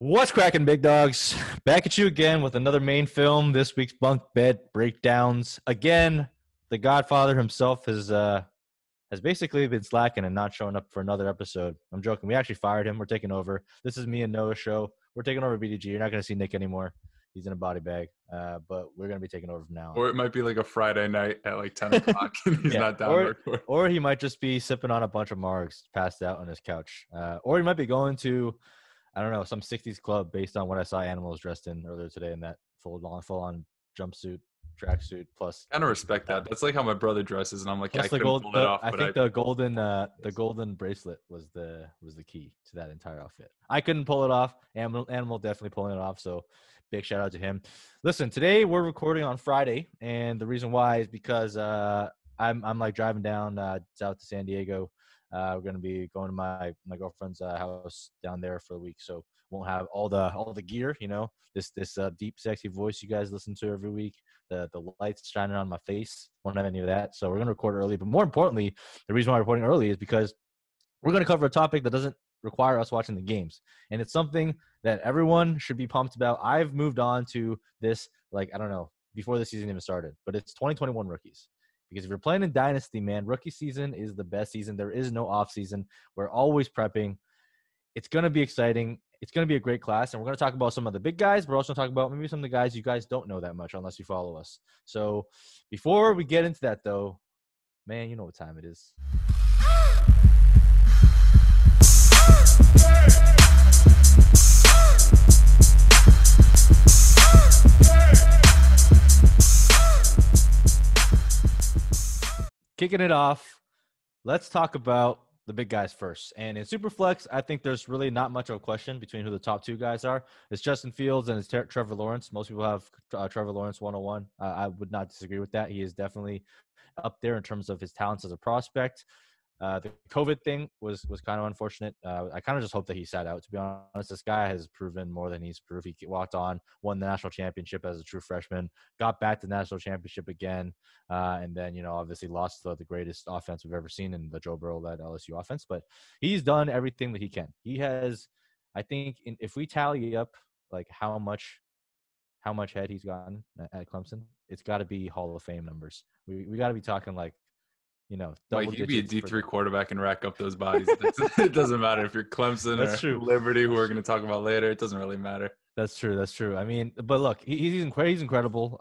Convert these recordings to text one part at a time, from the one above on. What's cracking, big dogs? Back at you again with another main film, this week's bunk bed breakdowns. Again, the Godfather himself has basically been slacking and not showing up for another episode. I'm joking. We actually fired him. We're taking over. This is me and Noah's show. We're taking over BDG. You're not going to see Nick anymore. He's in a body bag, but we're going to be taking over from now on. Or it might be like a Friday night at like 10 o'clock and he's not down there. Or he might just be sipping on a bunch of margs, passed out on his couch. Or he might be going to, I don't know, some 60s club based on what I saw animals dressed in earlier today in that full-on jumpsuit, tracksuit. Plus, I don't respect that. That's like how my brother dresses, and I'm like, I couldn't pull it off. I think the golden bracelet was the key to that entire outfit. I couldn't pull it off. Animal definitely pulling it off. So big shout out to him. Listen, today we're recording on Friday, and the reason why is because I'm like driving down south to San Diego. We're gonna be going to my girlfriend's house down there for a week, so won't have all the gear. You know, this deep, sexy voice you guys listen to every week. The lights shining on my face. Won't have any of that. So we're gonna record early. But more importantly, the reason why we're recording early is because we're gonna cover a topic that doesn't require us watching the games, and it's something that everyone should be pumped about. I've moved on to this, like, I don't know, before the season even started, but it's 2021 rookies. Because if you're playing in Dynasty, man, rookie season is the best season. There is no off season. We're always prepping. It's going to be exciting. It's going to be a great class. And we're going to talk about some of the big guys. But we're also going to talk about maybe some of the guys you guys don't know that much unless you follow us. So before we get into that, though, man, you know what time it is. Kicking it off, let's talk about the big guys first. And in Superflex, I think there's really not much of a question between who the top two guys are. It's Justin Fields and it's Trevor Lawrence. Most people have Trevor Lawrence 101. I would not disagree with that. He is definitely up there in terms of his talents as a prospect. The COVID thing was kind of unfortunate. I kind of just hope that he sat out, to be honest. This guy has proven more than he's proved. He walked on, won the national championship as a true freshman, got back to the national championship again, and then, you know, obviously lost the greatest offense we've ever seen in the Joe Burrow-led LSU offense. But he's done everything that he can. He has, I think, if we tally up, like, how much head he's gotten at Clemson, it's got to be Hall of Fame numbers. We got to be talking, like, you know, like, you'd be a D3 quarterback and rack up those bodies. It doesn't matter if you're Clemson or Liberty, who we're going to talk about later. It doesn't really matter. That's true. I mean, but look, he's incredible.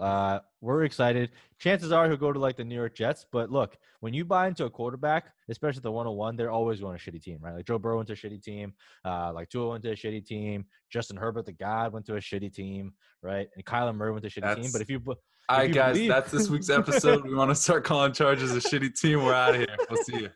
We're excited. Chances are he'll go to, like, the New York Jets. But look, when you buy into a quarterback, especially the 101, they're always going to a shitty team, right? Like, Joe Burrow went to a shitty team. Like, Tua went to a shitty team. Justin Herbert, the god, went to a shitty team, right? And Kyler Murray went to a shitty team. But if you – all right, guys, that's this week's episode. We want to start calling Chargers a shitty team. We're out of here. We'll see you.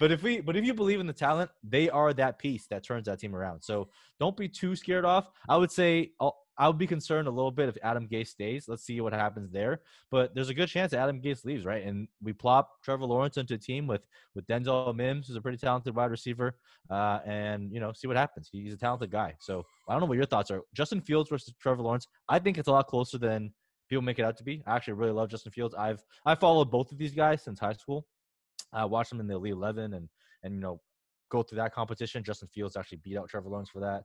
But if you believe in the talent, they are that piece that turns that team around. So don't be too scared off. I would say I'll be concerned a little bit if Adam Gase stays. Let's see what happens there. But there's a good chance that Adam Gase leaves, right? And we plop Trevor Lawrence into a team with Denzel Mims, who's a pretty talented wide receiver, and, you know, see what happens. He's a talented guy. So I don't know what your thoughts are. Justin Fields versus Trevor Lawrence, I think it's a lot closer than people make it out to be. I actually really love Justin Fields. I followed both of these guys since high school. I watched them in the Elite 11 and you know, go through that competition. Justin Fields actually beat out Trevor Lawrence for that.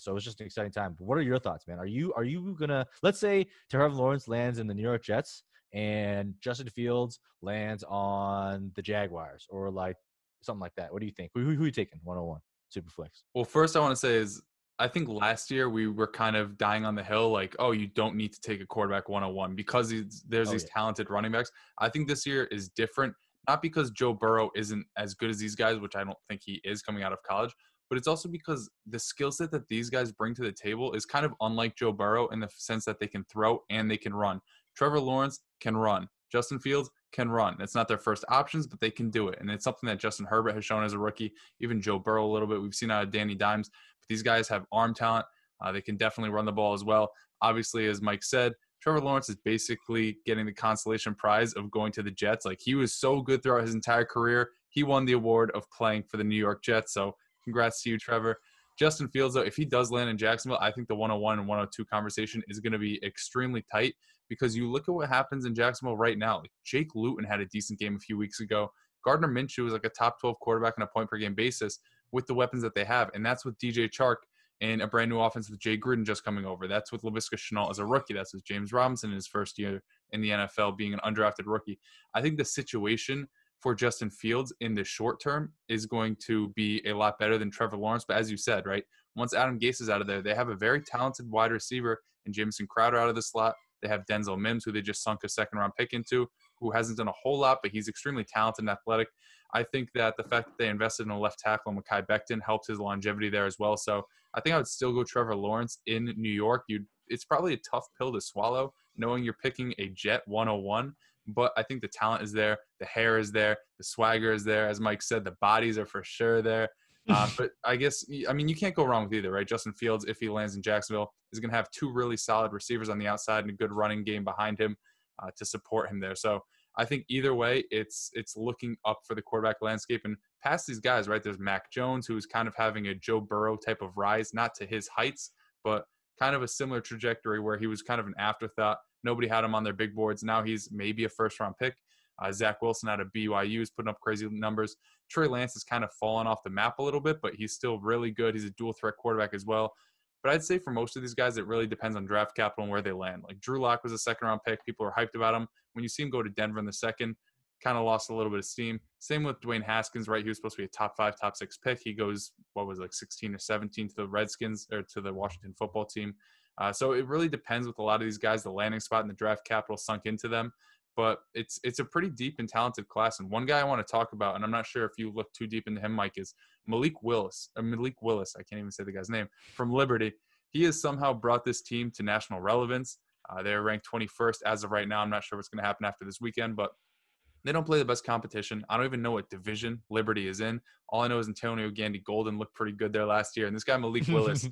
So it was just an exciting time. But what are your thoughts, man? Are you gonna, let's say Trevor Lawrence lands in the New York Jets and Justin Fields lands on the Jaguars or like something like that? What do you think? Who are you taking? 101 Superflex. Well, first I want to say is, I think last year we were kind of dying on the hill, like, oh, you don't need to take a quarterback 101 because there's these talented running backs. I think this year is different, not because Joe Burrow isn't as good as these guys, which I don't think he is coming out of college, but it's also because the skill set that these guys bring to the table is kind of unlike Joe Burrow in the sense that they can throw and they can run. Trevor Lawrence can run. Justin Fields can run. It's not their first options, but they can do it. And it's something that Justin Herbert has shown as a rookie, even Joe Burrow a little bit. We've seen out of Danny Dimes. These guys have arm talent. They can definitely run the ball as well. Obviously, as Mike said, Trevor Lawrence is basically getting the consolation prize of going to the Jets. Like, he was so good throughout his entire career. He won the award of playing for the New York Jets. So congrats to you, Trevor. Justin Fields, though, if he does land in Jacksonville, I think the 101 and 102 conversation is going to be extremely tight because you look at what happens in Jacksonville right now. Like, Jake Luton had a decent game a few weeks ago. Gardner Minshew was like a top 12 quarterback on a point-per-game basis with the weapons that they have, and that's with DJ Chark and a brand new offense with Jay Gruden just coming over. That's with Laviska Shenault as a rookie. That's with James Robinson in his first year in the NFL being an undrafted rookie. I think the situation for Justin Fields in the short term is going to be a lot better than Trevor Lawrence. But as you said, right, once Adam Gase is out of there, they have a very talented wide receiver in Jameson Crowder out of the slot. They have Denzel Mims, who they just sunk a second-round pick into, who hasn't done a whole lot, but he's extremely talented and athletic. I think that the fact that they invested in a left tackle, Mekhi Becton, helped his longevity there as well. So I think I would still go Trevor Lawrence in New York. It's probably a tough pill to swallow, knowing you're picking a Jet 101, but I think the talent is there, the hair is there, the swagger is there. As Mike said, the bodies are for sure there. But I guess, I mean, you can't go wrong with either, right? Justin Fields, if he lands in Jacksonville, is going to have two really solid receivers on the outside and a good running game behind him to support him there. So I think either way, it's looking up for the quarterback landscape. And past these guys, right, there's Mac Jones, who's kind of having a Joe Burrow type of rise, not to his heights, but kind of a similar trajectory where he was kind of an afterthought. Nobody had him on their big boards. Now he's maybe a first-round pick. Zach Wilson out of BYU is putting up crazy numbers. Trey Lance has kind of fallen off the map a little bit, but he's still really good. He's a dual-threat quarterback as well. But I'd say for most of these guys, it really depends on draft capital and where they land. Like Drew Lock was a second-round pick. People are hyped about him. When you see him go to Denver in the second, kind of lost a little bit of steam. Same with Dwayne Haskins, right? He was supposed to be a top five, top six pick. He goes, 16 or 17 to the Redskins or to the Washington football team. So it really depends with a lot of these guys, the landing spot and the draft capital sunk into them. But it's a pretty deep and talented class. And one guy I want to talk about, and I'm not sure if you look too deep into him, Mike, is Malik Willis. I can't even say the guy's name, from Liberty. He has somehow brought this team to national relevance. They're ranked 21st as of right now. I'm not sure what's going to happen after this weekend, but they don't play the best competition. I don't even know what division Liberty is in. All I know is Antonio Gandy Golden looked pretty good there last year. And this guy, Malik Willis,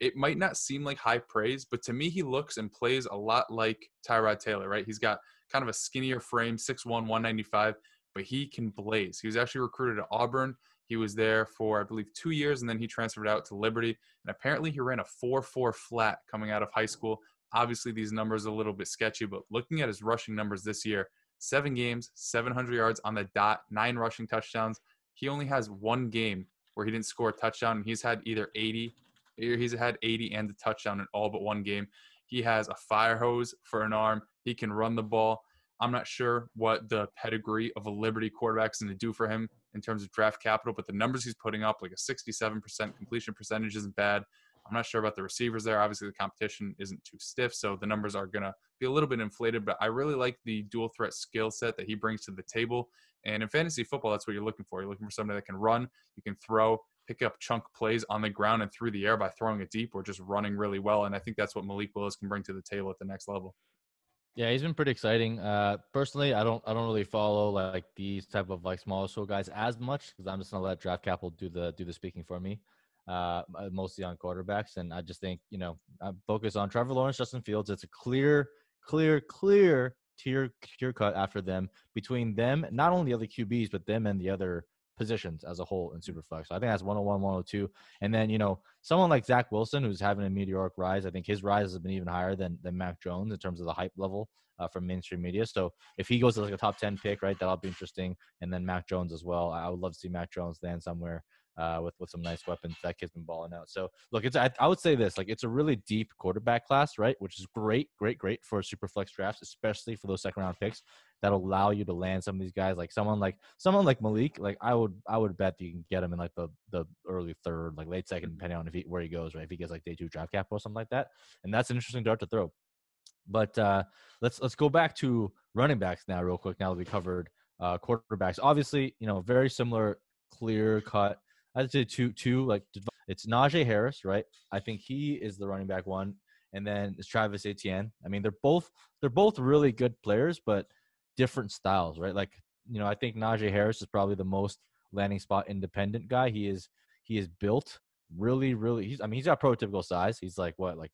it might not seem like high praise, but to me, he looks and plays a lot like Tyrod Taylor, right? He's got kind of a skinnier frame, 6'1", 195, but he can blaze. He was actually recruited to Auburn. He was there for, I believe, 2 years, and then he transferred out to Liberty. And apparently he ran a 4.4 flat coming out of high school. Obviously, these numbers are a little bit sketchy, but looking at his rushing numbers this year, 7 games, 700 yards on the dot, 9 rushing touchdowns. He only has 1 game where he didn't score a touchdown, and he's had 80 and a touchdown in all but 1 game. He has a fire hose for an arm. He can run the ball. I'm not sure what the pedigree of a Liberty quarterback is going to do for him in terms of draft capital, but the numbers he's putting up, like a 67% completion percentage, isn't bad. I'm not sure about the receivers there. Obviously, the competition isn't too stiff, so the numbers are going to be a little bit inflated, but I really like the dual threat skill set that he brings to the table. And in fantasy football, that's what you're looking for. You're looking for somebody that can run, you can throw, pick up chunk plays on the ground and through the air by throwing it deep or just running really well. And I think that's what Malik Willis can bring to the table at the next level. Yeah, he's been pretty exciting. Personally, I don't really follow like these type of like smaller show guys as much because I'm just gonna let draft capital do the speaking for me, mostly on quarterbacks. And I just think, you know, I focus on Trevor Lawrence, Justin Fields. It's a clear tier cut after them between them, not only the other QBs, but them and the other positions as a whole in Superflex. So I think that's 101, 102. And then, you know, someone like Zach Wilson, who's having a meteoric rise, I think his rise has been even higher than Mac Jones in terms of the hype level from mainstream media. So if he goes to like a top 10 pick, right, that'll be interesting. And then Mac Jones as well. I would love to see Mac Jones land somewhere with some nice weapons. That kid's been balling out. So look, I would say this, like it's a really deep quarterback class, right? Which is great for Superflex drafts, especially for those second round picks that allow you to land some of these guys, like someone like Malik. Like I would bet that you can get him in like the early third, like late second, depending on where he goes, right? If he gets like day 2 draft cap or something like that, and that's an interesting dart to throw. But let's go back to running backs now, real quick. Now that we covered quarterbacks, obviously, you know, very similar, clear cut. I'd say two, like it's Najee Harris, right? I think he is the running back one. And then it's Travis Etienne. I mean, they're both really good players, but different styles, right? Like, you know, I think Najee Harris is probably the most landing spot independent guy. He is built really, he's got prototypical size. He's like what, like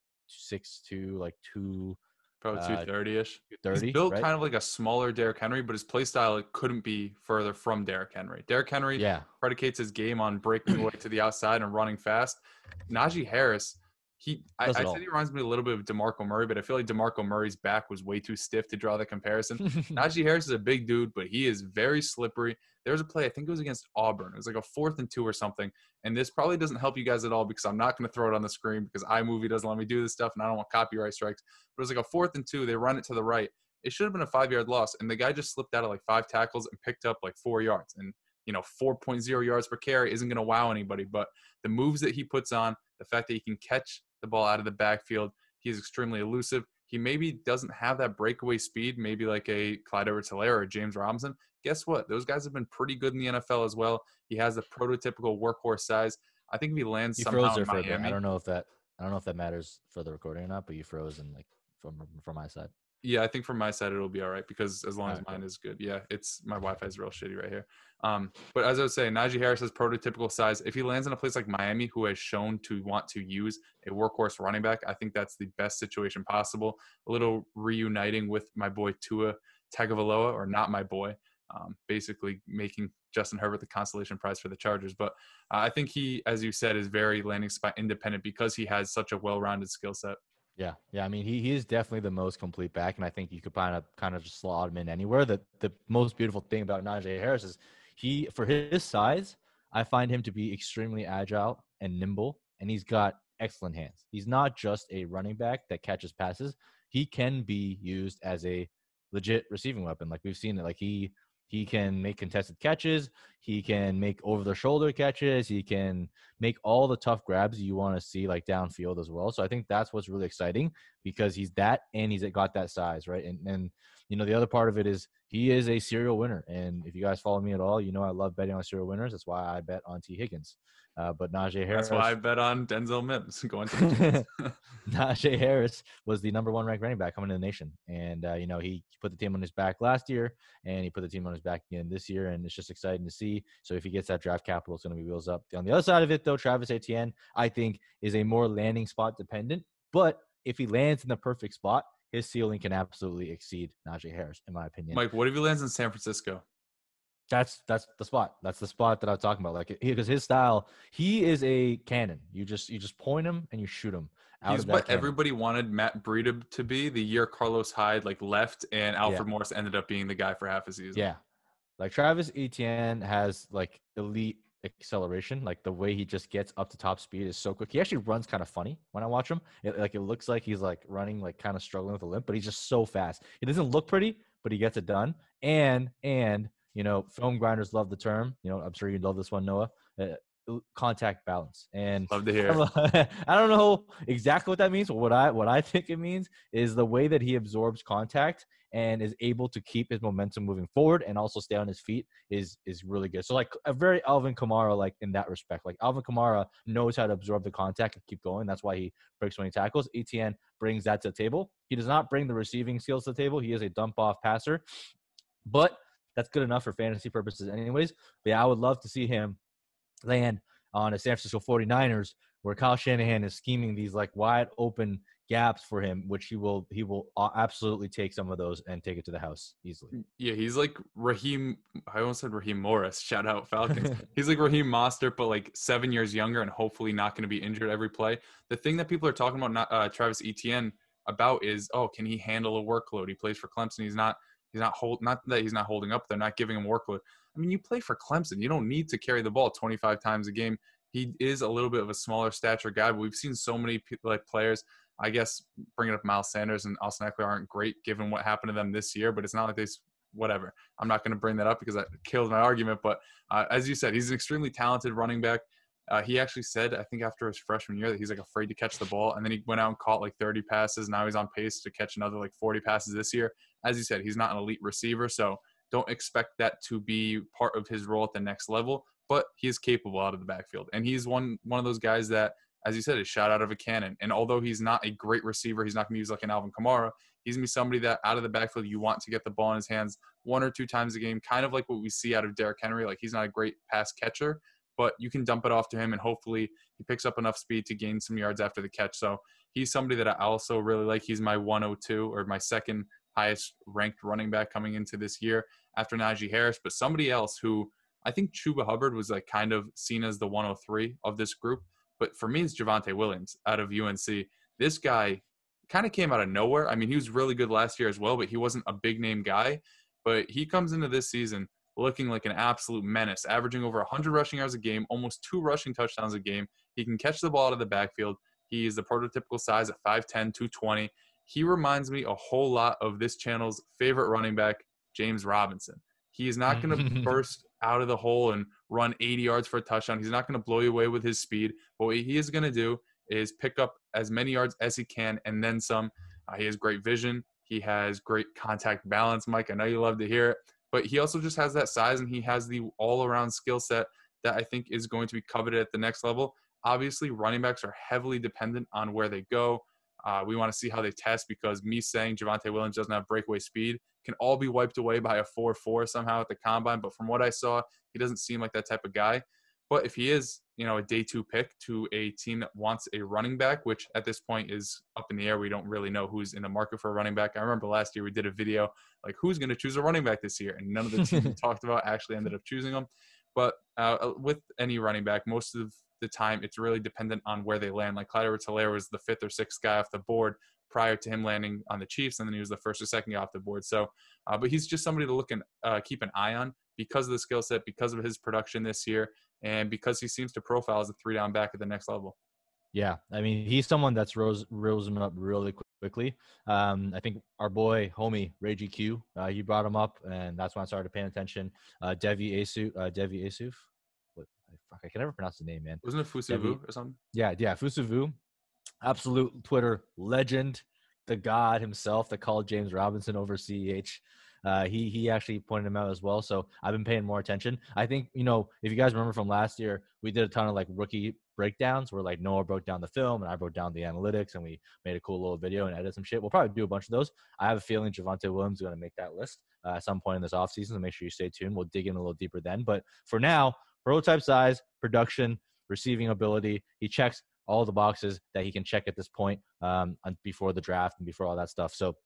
6'2", like 2 probably 230-ish. 230, he's built, right? Kind of like a smaller Derrick Henry, but his play style, it couldn't be further from Derrick Henry. Derrick Henry predicates his game on breaking away to the outside and running fast. Najee Harris, I said he reminds me a little bit of DeMarco Murray, but I feel like DeMarco Murray's back was way too stiff to draw the comparison. Najee Harris is a big dude, but he is very slippery. There was a play, I think it was against Auburn. It was like a 4th and 2 or something. And this probably doesn't help you guys at all because I'm not going to throw it on the screen because iMovie doesn't let me do this stuff and I don't want copyright strikes. But it was like a 4th and 2. They run it to the right. It should have been a 5-yard loss. And the guy just slipped out of like 5 tackles and picked up like 4 yards. And, you know, 4.0 yards per carry isn't going to wow anybody. But the moves that he puts on, the fact that he can catch the ball out of the backfield. He's extremely elusive. He maybe doesn't have that breakaway speed, maybe like a Clyde Edwards-Helaire or James Robinson. Guess what? Those guys have been pretty good in the NFL as well. He has the prototypical workhorse size. I think if he lands somehow in Miami. I don't know if that matters for the recording or not, but you froze and like from my side. Yeah, I think from my side it'll be all right because as long as mine is good. Yeah, it's my Wi-Fi is real shitty right here. But as I was saying, Najee Harris has prototypical size. If he lands in a place like Miami, who has shown to want to use a workhorse running back, I think that's the best situation possible. A little reuniting with my boy Tua Tagovailoa, or not my boy, basically making Justin Herbert the consolation prize for the Chargers. But I think he, as you said, is very landing spot independent because he has such a well-rounded skill set. Yeah. I mean, he is definitely the most complete back, and I think you could kind of just slot him in anywhere. The most beautiful thing about Najee Harris is he, for his size, I find him to be extremely agile and nimble, and he's got excellent hands. He's not just a running back that catches passes. He can be used as a legit receiving weapon. Like we've seen it. Like he can make contested catches. He can make over-the-shoulder catches. He can make all the tough grabs you want to see, like, downfield as well. So I think that's what's really exciting because he's that and he's got that size, right? And you know, the other part of it is he is a serial winner. And if you guys follow me at all, you know I love betting on serial winners. That's why I bet on T. Higgins. But Najee Harris. That's why I bet on Denzel Mims. Going to Najee Harris was the number 1 ranked running back coming to the nation. And, you know, he put the team on his back last year, and he put the team on his back again this year. And it's just exciting to see. So if he gets that draft capital, it's going to be wheels up. On the other side of it, though, Travis Etienne, I think, is a more landing spot dependent. But if he lands in the perfect spot, his ceiling can absolutely exceed Najee Harris, in my opinion. Mike, what if he lands in San Francisco? That's the spot. That's the spot that I'm talking about. Like, because his style, he is a cannon. You just point him and you shoot him. He's what everybody wanted Matt Breida to be the year Carlos Hyde like left and Alfred Morris ended up being the guy for half a season. Yeah, like Travis Etienne has like elite acceleration. Like the way he just gets up to top speed is so quick. He actually runs kind of funny when I watch him. It looks like he's like running like kind of struggling with a limp, but he's just so fast. It doesn't look pretty, but he gets it done. And you know, film grinders love the term. You know, I'm sure you love this one, Noah. Contact balance. And love to hear. I don't know exactly what that means, but what I think it means is the way that he absorbs contact and is able to keep his momentum moving forward and also stay on his feet is really good. So like a very Alvin Kamara, like in that respect. Like Alvin Kamara knows how to absorb the contact and keep going. That's why he breaks so many tackles. Etienne brings that to the table. He does not bring the receiving skills to the table. He is a dump off passer, but that's good enough for fantasy purposes anyways. But yeah, I would love to see him land on a San Francisco 49ers where Kyle Shanahan is scheming these like wide open gaps for him, which he will absolutely take some of those and take it to the house easily. Yeah, he's like Raheem. I almost said Raheem Morris. Shout out Falcons. He's like Raheem Mostert, but like 7 years younger and hopefully not going to be injured every play. The thing that people are talking about, not Travis Etienne about is, oh, can he handle a workload? He plays for Clemson. Not that he's not holding up. They're not giving him workload. I mean, you play for Clemson. You don't need to carry the ball 25 times a game. He is a little bit of a smaller stature guy, but we've seen so many players. I guess bringing up Miles Sanders and Austin Eckler aren't great given what happened to them this year, but it's not like they – whatever. I'm not going to bring that up because that killed my argument. But as you said, he's an extremely talented running back. He actually said, I think after his freshman year, that he's like afraid to catch the ball. And then he went out and caught like 30 passes. Now he's on pace to catch another like 40 passes this year. As you said, he's not an elite receiver. So don't expect that to be part of his role at the next level. But he is capable out of the backfield. And he's one of those guys that, as you said, is shot out of a cannon. And although he's not a great receiver, he's not going to use like an Alvin Kamara. He's going to be somebody that out of the backfield, you want to get the ball in his hands 1 or 2 times a game. Kind of like what we see out of Derrick Henry. Like he's not a great pass catcher, but you can dump it off to him, and hopefully he picks up enough speed to gain some yards after the catch. So he's somebody that I also really like. He's my 102 or my second highest ranked running back coming into this year after Najee Harris. But somebody else who I think Chuba Hubbard was like kind of seen as the 103 of this group. But for me, it's Javonte Williams out of UNC. This guy kind of came out of nowhere. I mean, he was really good last year as well, but he wasn't a big-name guy. But he comes into this season looking like an absolute menace, averaging over 100 rushing yards a game, almost 2 rushing touchdowns a game. He can catch the ball out of the backfield. He is the prototypical size at 5'10", 220. He reminds me a whole lot of this channel's favorite running back, James Robinson. He is not going to burst out of the hole and run 80 yards for a touchdown. He's not going to blow you away with his speed. But what he is going to do is pick up as many yards as he can and then some. He has great vision. He has great contact balance, Mike. I know you love to hear it. But he also just has that size, and he has the all-around skill set that I think is going to be coveted at the next level. Obviously, running backs are heavily dependent on where they go. We want to see how they test, because me saying Javonte Williams doesn't have breakaway speed can all be wiped away by a 4.4 somehow at the combine. But from what I saw, he doesn't seem like that type of guy. But if he is, you know, a day 2 pick to a team that wants a running back, which at this point is up in the air. We don't really know who's in the market for a running back. I remember last year we did a video like who's going to choose a running back this year, and none of the teams we talked about actually ended up choosing them. But with any running back, most of the time it's really dependent on where they land. Like Clyde Edwards-Helaire was the 5th or 6th guy off the board prior to him landing on the Chiefs, and then he was the 1st or 2nd guy off the board. So, but he's just somebody to look and keep an eye on because of the skill set, because of his production this year, and because he seems to profile as a 3-down back at the next level. Yeah, I mean, he's someone that's risen up really quickly. I think our boy, homie, Ray GQ, he brought him up, and that's when I started paying attention. Devi Asuf. I can never pronounce the name, man. Wasn't it Fusuvu or something? Yeah, Fusuvu. Absolute Twitter legend, the god himself that called James Robinson over CEH. He actually pointed him out as well, so I've been paying more attention. I think, you know, if you guys remember from last year, we did a ton of, like, rookie breakdowns where, like, Noah broke down the film and I broke down the analytics and we made a cool little video and edited some shit. We'll probably do a bunch of those. I have a feeling Javonte Williams is going to make that list at some point in this offseason, so make sure you stay tuned. We'll dig in a little deeper then. But for now, prototype size, production, receiving ability, he checks all the boxes that he can check at this point before the draft and before all that stuff. So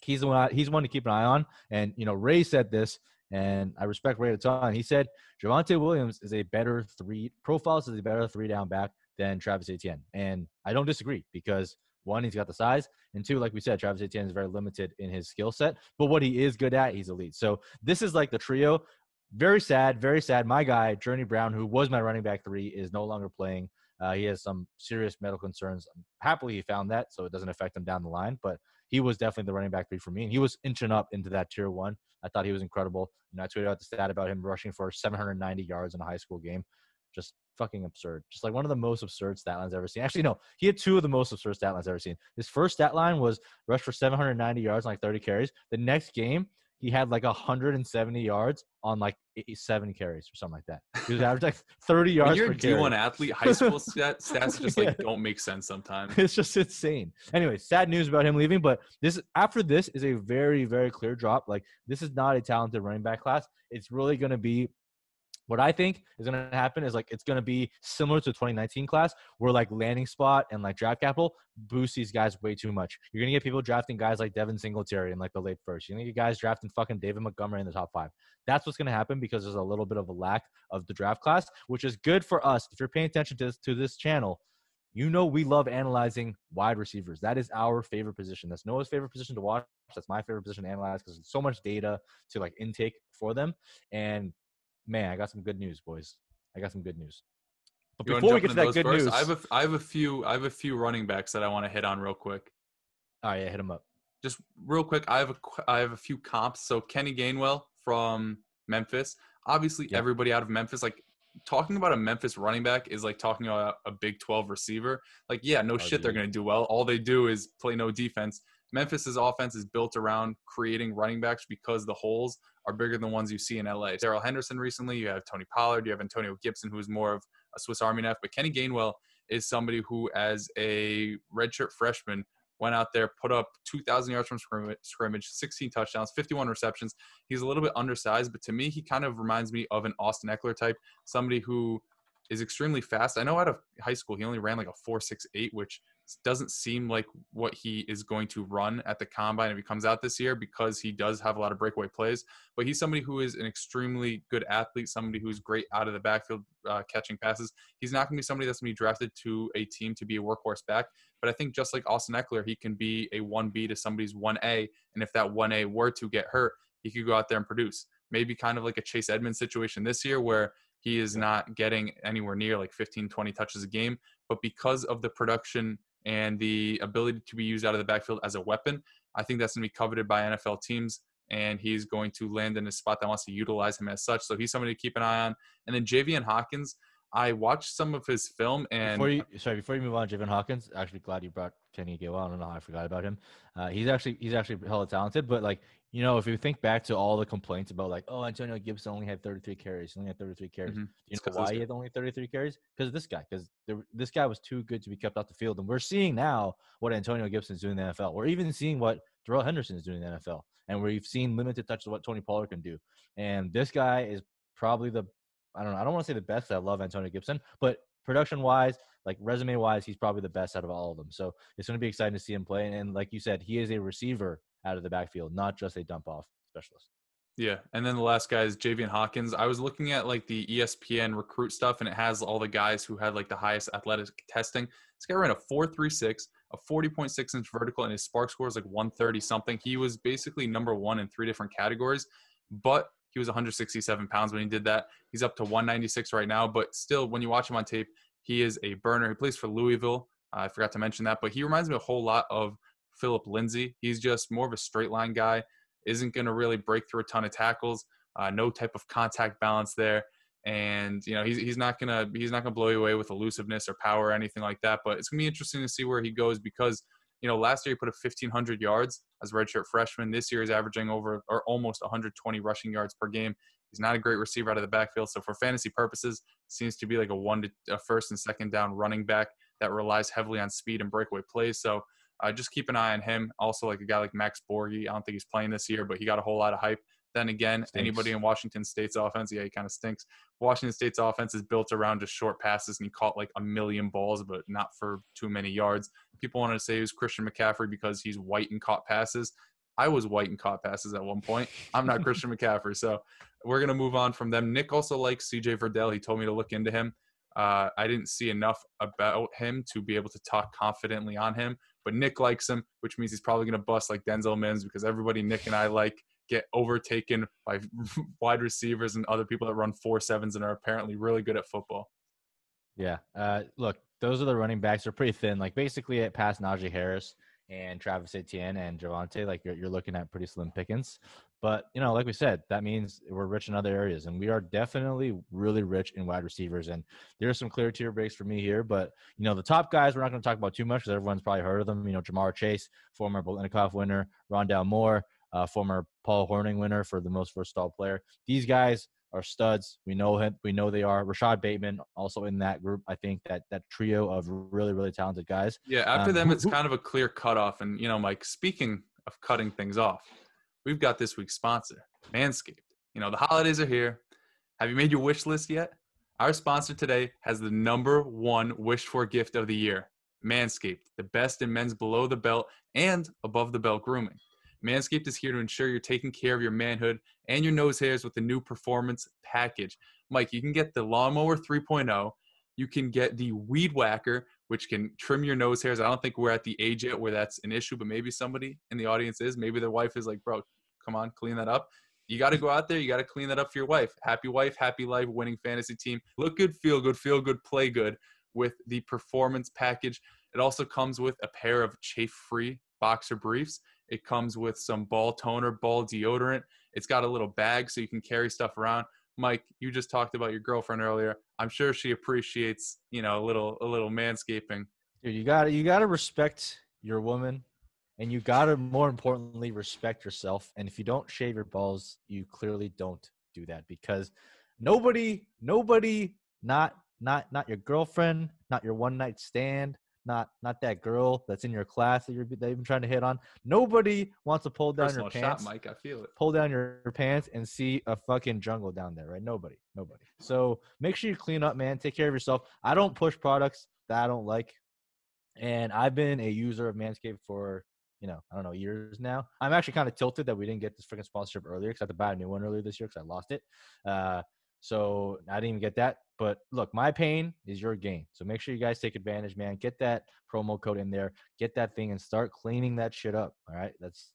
he's one to keep an eye on. And, you know, Ray said this, and I respect Ray a ton. He said Javonte Williams is a better three-down back than Travis Etienne. And I don't disagree, because 1, he's got the size, and 2, like we said, Travis Etienne is very limited in his skill set. But what he is good at, he's elite. So this is like the trio. Very sad, very sad. My guy, Journey Brown, who was my running back 3, is no longer playing. He has some serious medical concerns. Happily, he found that, so it doesn't affect him down the line. But he was definitely the running back 3 for me, and he was inching up into that tier 1. I thought he was incredible. You know, I tweeted out the stat about him rushing for 790 yards in a high school game. Just fucking absurd. Just like one of the most absurd stat lines I've ever seen. Actually, no, he had 2 of the most absurd stat lines I've ever seen. His first stat line was rush for 790 yards on like 30 carries. The next game, he had like 170 yards on like 7 carries or something like that. He was averaging like 30 yards per carry. You're a D1 athlete. High school stats just like don't make sense sometimes. It's just insane. Anyway, sad news about him leaving, but after this is a very, very clear drop. Like, this is not a talented running back class. It's really going to be what I think is going to happen is, like, it's going to be similar to the 2019 class where, like, landing spot and, like, draft capital boost these guys way too much. You're going to get people drafting guys like Devin Singletary in, like, the late 1st. You're going to get guys drafting fucking David Montgomery in the top 5. That's what's going to happen because there's a little bit of a lack of the draft class, which is good for us. If you're paying attention to this channel, you know we love analyzing wide receivers. That is our favorite position. That's Noah's favorite position to watch. That's my favorite position to analyze because there's so much data to, like, intake for them. And man, I got some good news, boys. But before we get to that good news, I have a few running backs that I want to hit on real quick. Oh yeah, hit them up. Just real quick, I have a few comps. So Kenny Gainwell from Memphis. Obviously, everybody out of Memphis, like, talking about a Memphis running back is like talking about a Big 12 receiver. Like, yeah, no shit, they're going to do well. All they do is play no defense. Memphis's offense is built around creating running backs because the holes are bigger than the ones you see in LA. Darrell Henderson recently, you have Tony Pollard, you have Antonio Gibson, who is more of a Swiss Army knife, but Kenny Gainwell is somebody who, as a redshirt freshman, went out there, put up 2,000 yards from scrimmage, 16 touchdowns, 51 receptions. He's a little bit undersized, but to me, he kind of reminds me of an Austin Eckler type, somebody who is extremely fast. I know out of high school, he only ran like a 4.68, which doesn't seem like what he is going to run at the combine if he comes out this year, because he does have a lot of breakaway plays. But he's somebody who is an extremely good athlete, somebody who's great out of the backfield catching passes. He's not going to be somebody that's going to be drafted to a team to be a workhorse back. But I think just like Austin Eckler, he can be a 1B to somebody's 1A. And if that 1A were to get hurt, he could go out there and produce. Maybe kind of like a Chase Edmonds situation this year where he is not getting anywhere near like 15, 20 touches a game. But because of the production and the ability to be used out of the backfield as a weapon, I think that's going to be coveted by NFL teams, and he's going to land in a spot that wants to utilize him as such. So he's somebody to keep an eye on. And then Javian Hawkins, I watched some of his film. And before you move on, Javian Hawkins, actually glad you brought Kenny Gainwell. I don't know how I forgot about him. He's actually hella talented, but like, you know, if you think back to all the complaints about like, oh, Antonio Gibson only had 33 carries. Mm-hmm. You know why he had only 33 carries? Because of this guy. Because this guy was too good to be kept off the field. And we're seeing now what Antonio Gibson is doing in the NFL. We're even seeing what Darrell Henderson is doing in the NFL. And we've seen limited touches of what Tony Pollard can do. And this guy is probably I don't want to say the best. I love Antonio Gibson. But production-wise, like resume-wise, he's probably the best out of all of them. So it's going to be exciting to see him play. And like you said, he is a receiver out of the backfield, not just a dump-off specialist. Yeah, and then the last guy is Javian Hawkins. I was looking at like the ESPN recruit stuff, and it has all the guys who had like the highest athletic testing. This guy ran a 4.36, a 40.6 inch vertical, and his spark score is like 130 something. He was basically number one in three different categories, but he was 167 pounds when he did that. He's up to 196 right now, but still, when you watch him on tape, he is a burner. He plays for Louisville. I forgot to mention that, but he reminds me a whole lot of Philip Lindsay. He's just more of a straight line guy, isn't going to really break through a ton of tackles, no type of contact balance there. And, you know, he's not going to blow you away with elusiveness or power or anything like that. But it's going to be interesting to see where he goes because, you know, last year he put up 1,500 yards as a redshirt freshman. This year he's averaging over or almost 120 rushing yards per game. He's not a great receiver out of the backfield. So for fantasy purposes, seems to be like a first and second down running back that relies heavily on speed and breakaway plays. So, just keep an eye on him. Also, like a guy like Max Borghi, I don't think he's playing this year, but he got a whole lot of hype. Then again, anybody in Washington State's offense, yeah, he kind of stinks. Washington State's offense is built around just short passes, and he caught like a million balls, but not for too many yards. People wanted to say he was Christian McCaffrey because he's white and caught passes. I was white and caught passes at one point. I'm not Christian McCaffrey, so we're going to move on from them. Nick also likes C.J. Verdell. He told me to look into him. I didn't see enough about him to be able to talk confidently on him, but Nick likes him, which means he's probably going to bust like Denzel Mims because everybody Nick and I like get overtaken by wide receivers and other people that run 4.7s and are apparently really good at football. Yeah. Look, those are the running backs. They're pretty thin. Like basically at past Najee Harris and Travis Etienne and Javonte, like you're looking at pretty slim pickings. But, you know, like we said, that means we're rich in other areas, and we are definitely really rich in wide receivers. And there are some clear tier breaks for me here, but, you know, the top guys we're not going to talk about too much because everyone's probably heard of them. You know, Jamar Chase, former Bolitnikoff winner, Rondale Moore, former Paul Hornung winner for the most versatile player. These guys are studs. We know him. We know they are. Rashad Bateman also in that group. I think that trio of really, really talented guys. Yeah, after them, it's kind of a clear cutoff. And, you know, Mike, speaking of cutting things off, we've got this week's sponsor, Manscaped. You know, the holidays are here. Have you made your wish list yet? Our sponsor today has the number one wished for gift of the year, Manscaped, the best in men's below the belt and above the belt grooming. Manscaped is here to ensure you're taking care of your manhood and your nose hairs with the new performance package. Mike, you can get the Lawnmower 3.0. You can get the Weed Whacker, which can trim your nose hairs. I don't think we're at the age yet where that's an issue, but maybe somebody in the audience is. Maybe their wife is like, bro, come on, clean that up. You got to go out there. You got to clean that up for your wife. Happy wife, happy life, winning fantasy team. Look good, feel good, play good with the performance package. It also comes with a pair of chafe-free boxer briefs. It comes with some ball toner, ball deodorant. It's got a little bag so you can carry stuff around. Mike, you just talked about your girlfriend earlier. I'm sure she appreciates, you know, a little manscaping. Dude, you gotta respect your woman. And you got to, more importantly, respect yourself. And if you don't shave your balls, you clearly don't do that, because nobody, not your girlfriend, not your one-night stand, not that girl that's in your class that you've been trying to hit on. Nobody wants to pull down your pants. Personal shot, Mike. I feel it. Pull down your pants and see a fucking jungle down there, right? Nobody. So make sure you clean up, man. Take care of yourself. I don't push products that I don't like. And I've been a user of Manscaped for, I don't know, years now. I'm actually kind of tilted that we didn't get this freaking sponsorship earlier because I had to buy a new one earlier this year because I lost it. So I didn't even get that. But look, my pain is your gain. So make sure you guys take advantage, man. Get that promo code in there. Get that thing and start cleaning that shit up. All right. It's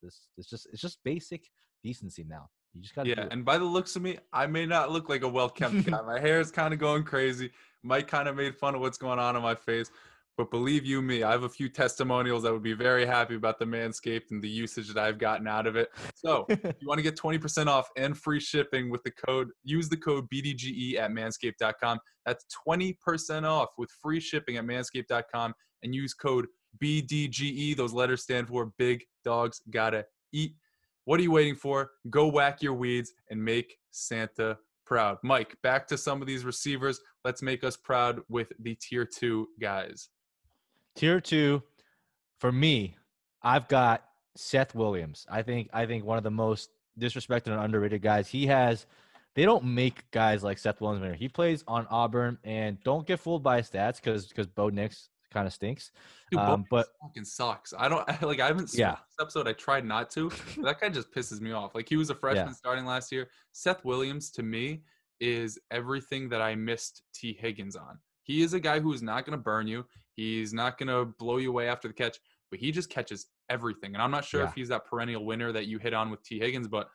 just basic decency now. You just gotta do it. And by the looks of me, I may not look like a well-kept guy. My hair is kind of going crazy. Mike kind of made fun of what's going on in my face. But believe you me, I have a few testimonials that would be very happy about the Manscaped and the usage that I've gotten out of it. So if you want to get 20% off and free shipping with the code, use the code BDGE at manscaped.com. That's 20% off with free shipping at manscaped.com and use code BDGE. Those letters stand for Big Dogs Gotta Eat. What are you waiting for? Go whack your weeds and make Santa proud. Mike, back to some of these receivers. Let's make us proud with the tier 2 guys. Tier 2, for me, I've got Seth Williams. I think one of the most disrespected and underrated guys. They don't make guys like Seth Williams anymore. He plays on Auburn, and don't get fooled by his stats because Bo Nix kind of stinks. Dude, but fucking sucks. I haven't seen this episode. I tried not to. But that guy just pisses me off. Like, he was a freshman starting last year. Seth Williams, to me, is everything that I missed T. Higgins on. He is a guy who is not going to burn you. He's not going to blow you away after the catch, but he just catches everything. And I'm not sure if he's that perennial winner that you hit on with T. Higgins, but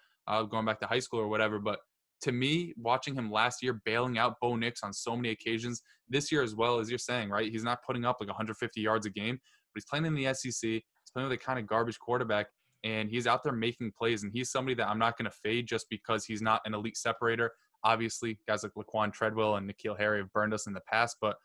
going back to high school or whatever. But to me, watching him last year bailing out Bo Nix on so many occasions, this year as well, as you're saying, right? He's not putting up like 150 yards a game, but he's playing in the SEC. He's playing with a kind of garbage quarterback, and he's out there making plays. And he's somebody that I'm not going to fade just because he's not an elite separator. Obviously, guys like Laquan Treadwell and N'Keal Harry have burned us in the past, but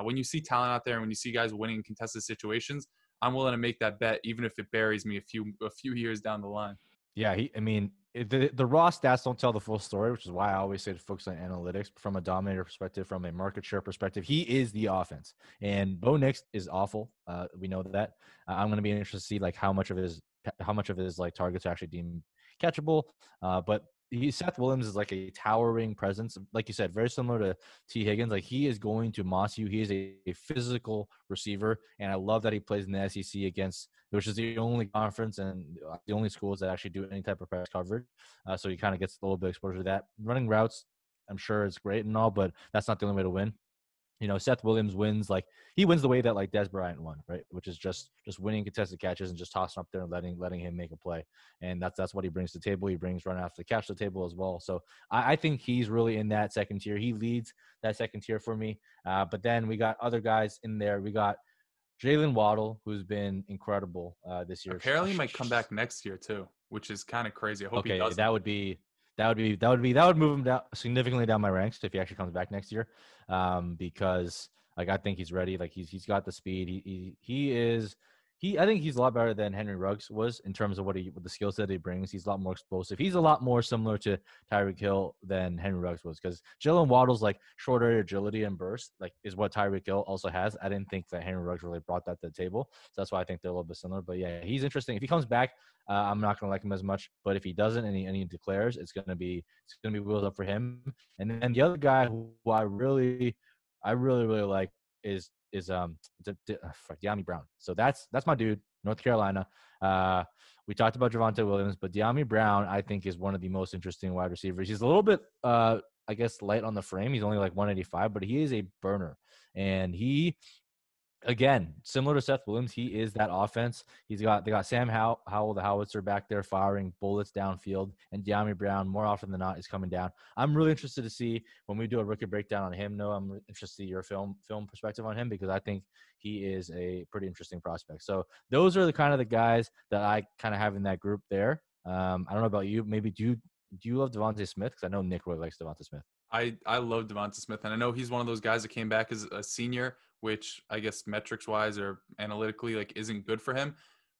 when you see talent out there and when you see guys winning contested situations, I'm willing to make that bet, even if it buries me a few years down the line. Yeah, the raw stats don't tell the full story, which is why I always say to focus on analytics from a dominator perspective, from a market share perspective. He is the offense, and Bo Nix is awful. We know that. I'm going to be interested to see like how much of his like targets are actually deemed catchable, but. Seth Williams is like a towering presence. Like you said, very similar to T. Higgins. Like, he is going to moss you. He is a physical receiver, and I love that he plays in the SEC which is the only conference and the only schools that actually do any type of press coverage. So he kind of gets a little bit of exposure to that. Running routes, I'm sure it's great and all, but that's not the only way to win. Seth Williams wins the way that Des Bryant won, right? Which is just winning contested catches and just tossing up there and letting him make a play. And that's what he brings to the table. He brings run after the catch to the table as well. So I think he's really in that second tier. He leads that second tier for me. But then we got other guys in there. We got Jaylen Waddle, who's been incredible this year. Apparently, he might come back next year too, which is kind of crazy. I hope he does. That would move him down significantly down my ranks if he actually comes back next year, because I think he's ready. He's got the speed. I think he's a lot better than Henry Ruggs was in terms of with the skill set he brings. He's a lot more explosive. He's a lot more similar to Tyreek Hill than Henry Ruggs was, because Jaylen Waddle's shorter agility and burst is what Tyreek Hill also has. I didn't think that Henry Ruggs really brought that to the table, so that's why I think they're a little bit similar. But yeah, he's interesting. If he comes back, I'm not gonna like him as much. But if he doesn't and he declares, it's gonna be wheels up for him. And then the other guy who I really like is Dyami Brown. So that's my dude, North Carolina. We talked about Javonte Williams, but Dyami Brown, I think, is one of the most interesting wide receivers. He's a little bit, light on the frame. He's only 185, but he is a burner. And he, again, similar to Seth Williams, he is that offense. They got Sam Howell, the howitzer, back there firing bullets downfield, and Dyami Brown, more often than not, is coming down. I'm really interested to see when we do a rookie breakdown on him. No, I'm interested to see your film perspective on him, because I think he is a pretty interesting prospect. So those are the kind of the guys that I kind of have in that group there. I don't know about you. Maybe do you love DeVonta Smith? Because I know Nick really likes DeVonta Smith. I love DeVonta Smith, and I know he's one of those guys that came back as a senior, which I guess metrics-wise or analytically isn't good for him.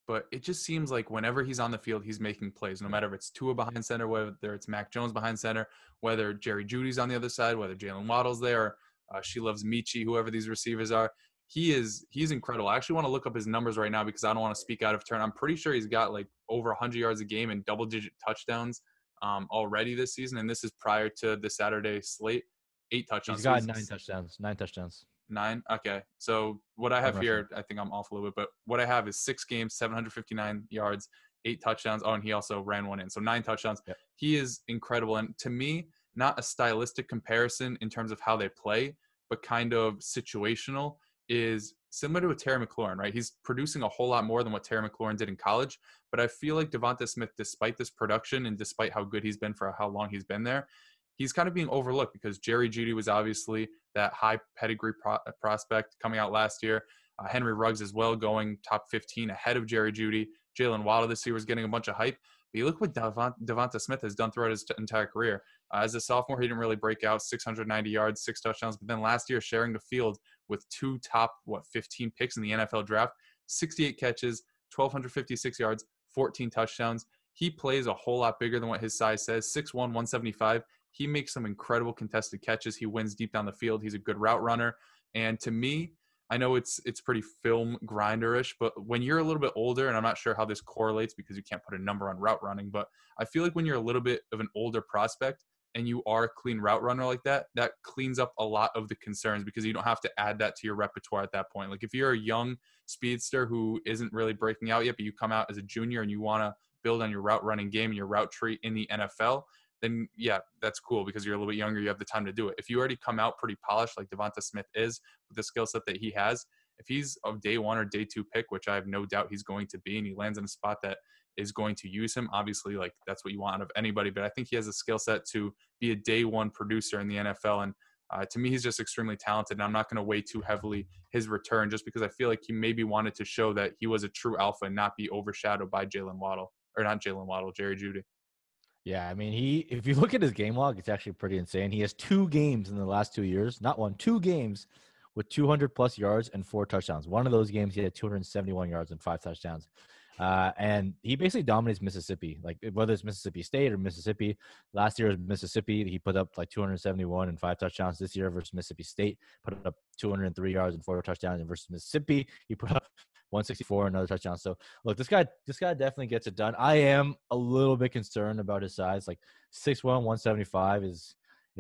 But it just seems like whenever he's on the field, he's making plays, no matter if it's Tua behind center, whether it's Mac Jones behind center, whether Jerry Jeudy's on the other side, whether Jaylen Waddle's there, or she loves Michi, whoever these receivers are. He's incredible. I actually want to look up his numbers right now because I don't want to speak out of turn. I'm pretty sure he's got over 100 yards a game and double-digit touchdowns already this season, and this is prior to the Saturday slate. 8 touchdowns. He's got 9 touchdowns. 9? Okay. So what I have here, I think I'm off a little bit, but what I have is 6 games, 759 yards, 8 touchdowns. Oh, and he also ran one in. So 9 touchdowns. Yep. He is incredible. And to me, not a stylistic comparison in terms of how they play, but kind of situational, is similar to a Terry McLaurin, right? He's producing a whole lot more than what Terry McLaurin did in college. But I feel like DeVonta Smith, despite this production and despite how good he's been for how long he's been there, he's kind of being overlooked because Jerry Jeudy was obviously that high pedigree prospect coming out last year. Henry Ruggs as well, going top 15 ahead of Jerry Jeudy. Jaylen Waddle this year was getting a bunch of hype. But you look what DeVonta Smith has done throughout his entire career. As a sophomore, he didn't really break out, 690 yards, 6 touchdowns. But then last year, sharing the field with 2 top, 15 picks in the NFL draft, 68 catches, 1,256 yards, 14 touchdowns. He plays a whole lot bigger than what his size says, 6'1", 175. He makes some incredible contested catches. He wins deep down the field. He's a good route runner. And to me, I know it's pretty film grinder-ish, but when you're a little bit older, and I'm not sure how this correlates because you can't put a number on route running, but I feel like when you're a little bit of an older prospect and you are a clean route runner like that, that cleans up a lot of the concerns because you don't have to add that to your repertoire at that point. Like if you're a young speedster who isn't really breaking out yet, but you come out as a junior and you want to build on your route running game and your route tree in the NFL, then yeah, that's cool because you're a little bit younger. You have the time to do it. If you already come out pretty polished like DeVonta Smith is with the skill set that he has, if he's a day 1 or day 2 pick, which I have no doubt he's going to be, and he lands in a spot that is going to use him, obviously, like that's what you want out of anybody. But I think he has a skill set to be a day 1 producer in the NFL. And to me, he's just extremely talented. And I'm not going to weigh too heavily his return just because I feel like he maybe wanted to show that he was a true alpha and not be overshadowed by Jerry Jeudy. Yeah, I mean, if you look at his game log, it's actually pretty insane. He has 2 games in the last 2 years, not 1, 2 games with 200-plus yards and 4 touchdowns. One of those games, he had 271 yards and 5 touchdowns. And he basically dominates Mississippi, like whether it's Mississippi State or Mississippi. Last year was Mississippi. He put up like 271 and 5 touchdowns. This year versus Mississippi State, put up 203 yards and 4 touchdowns. And versus Mississippi, he put up 164 and another touchdown. So look, this guy definitely gets it done. I am a little bit concerned about his size. Like 6'1", 175 is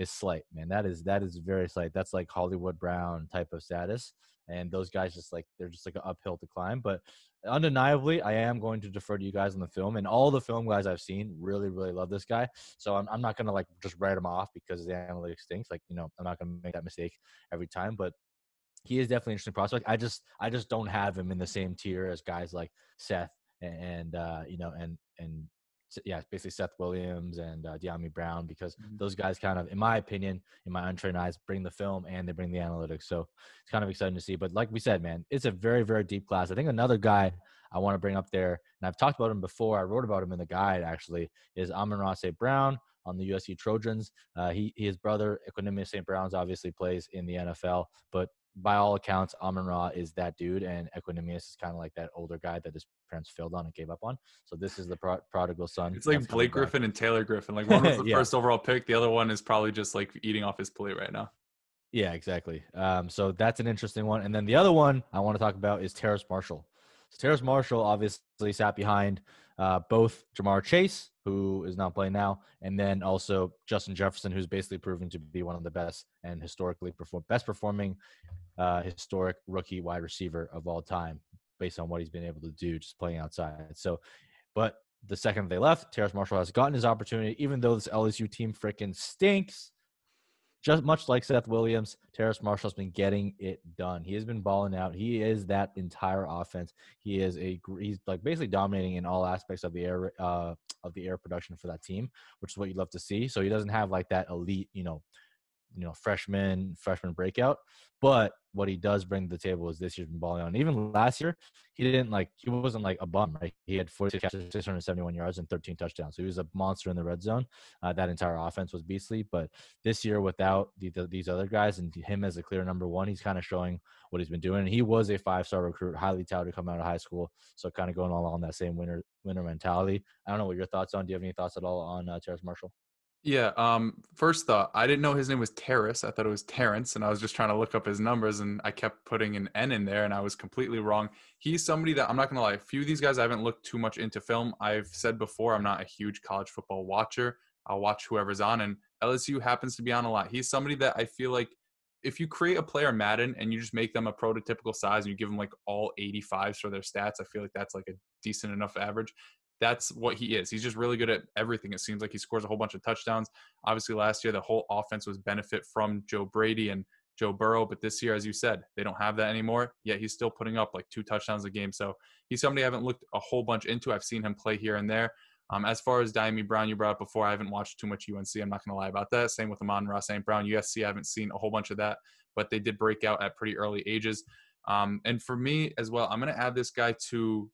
slight, man. That is very slight. That's like Hollywood Brown type of status. And those guys they're just an uphill to climb. But undeniably, I am going to defer to you guys on the film, and all the film guys I've seen really, really love this guy. So I'm not going to like just write him off because the analytics stinks. Like, you know, I'm not going to make that mistake every time, but he is definitely an interesting prospect. I just don't have him in the same tier as guys like Seth and basically Seth Williams and Dyami Brown, because those guys kind of, in my opinion, in my untrained eyes, bring the film and they bring the analytics. So it's kind of exciting to see. But like we said, man, it's a very, very deep class. I think another guy I want to bring up there, and I've talked about him before, I wrote about him in the guide actually, is Amon-Ra St. Brown on the USC Trojans. His brother, Equanimeous St. Brown's, obviously plays in the NFL, but by all accounts, Amon-Ra is that dude, and Equanimeous is kind of like that older guy that his parents failed on and gave up on. So this is the prodigal son. It's like Blake Griffin and Taylor Griffin. Like one was the first overall pick. The other one is probably just like eating off his plate right now. Yeah, exactly. So that's an interesting one. And then the other one I want to talk about is Terrace Marshall. So Terrace Marshall obviously sat behind both Jamar Chase, who is not playing now, and then also Justin Jefferson, who's basically proven to be one of the best and historically best performing historic rookie wide receiver of all time based on what he's been able to do just playing outside. So, but the second they left, Terrace Marshall has gotten his opportunity, even though this LSU team freaking stinks. Just much like Seth Williams, Terrace Marshall's been getting it done. He has been balling out. He is that entire offense. He's like basically dominating in all aspects of the air production for that team, which is what you'd love to see. So he doesn't have like that elite, you know, freshman breakout. But what he does bring to the table is this year's been balling on. Even last year, he wasn't like a bum, right? He had 46 catches, 671 yards, and 13 touchdowns. So he was a monster in the red zone. That entire offense was beastly. But this year, without these other guys and him as a clear number one, he's kind of showing what he's been doing. And he was a 5-star recruit, highly touted coming out of high school. So kind of going along that same winner mentality. I don't know what your thoughts on. Do you have any thoughts at all on Terrace Marshall? Yeah. First thought, I didn't know his name was Terrace. I thought it was Terrence, and I was just trying to look up his numbers, and I kept putting an N in there, and I was completely wrong. He's somebody that, I'm not going to lie, a few of these guys I haven't looked too much into film. I've said before, I'm not a huge college football watcher. I'll watch whoever's on, and LSU happens to be on a lot. He's somebody that I feel like if you create a player Madden and you just make them a prototypical size and you give them like all 85s for their stats, I feel like that's like a decent enough average. That's what he is. He's just really good at everything. It seems like he scores a whole bunch of touchdowns. Obviously last year, the whole offense was benefit from Joe Brady and Joe Burrow. But this year, as you said, they don't have that anymore. Yet he's still putting up like 2 touchdowns a game. So he's somebody I haven't looked a whole bunch into. I've seen him play here and there. As far as Dyami Brown, you brought up before, I haven't watched too much UNC. I'm not going to lie about that. Same with Amon-Ra St. Brown. USC, I haven't seen a whole bunch of that, but they did break out at pretty early ages. And for me as well, I'm going to add this guy to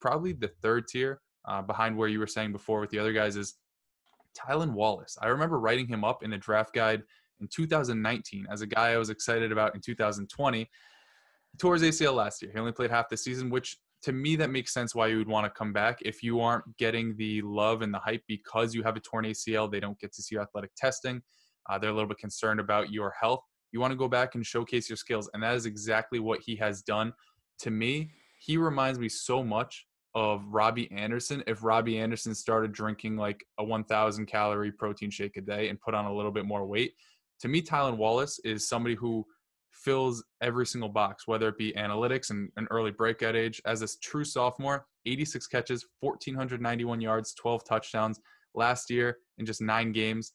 probably the third tier behind where you were saying before with the other guys is Tylan Wallace. I remember writing him up in a draft guide in 2019 as a guy I was excited about in 2020. He tore his ACL last year. He only played half the season, which – to me, that makes sense why you would want to come back. If you aren't getting the love and the hype because you have a torn ACL, they don't get to see athletic testing. They're a little bit concerned about your health. You want to go back and showcase your skills, and that is exactly what he has done. To me, he reminds me so much of Robbie Anderson. If Robbie Anderson started drinking like a 1,000-calorie protein shake a day and put on a little bit more weight, to me, Tylan Wallace is somebody who fills every single box, whether it be analytics and an early breakout age. As a true sophomore, 86 catches, 1,491 yards, 12 touchdowns. Last year in just 9 games,